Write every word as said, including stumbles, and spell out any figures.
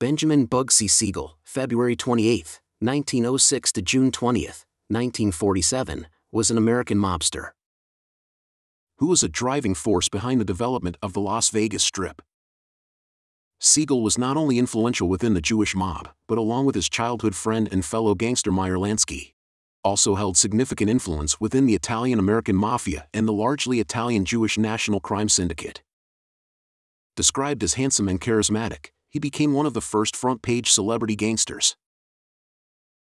Benjamin Bugsy Siegel, February twenty-eighth, nineteen oh six to June twentieth, nineteen forty-seven, was an American mobster who was a driving force behind the development of the Las Vegas Strip. Siegel was not only influential within the Jewish mob, but along with his childhood friend and fellow gangster Meyer Lansky, also held significant influence within the Italian-American mafia and the largely Italian-Jewish national crime syndicate. Described as handsome and charismatic, he became one of the first front-page celebrity gangsters.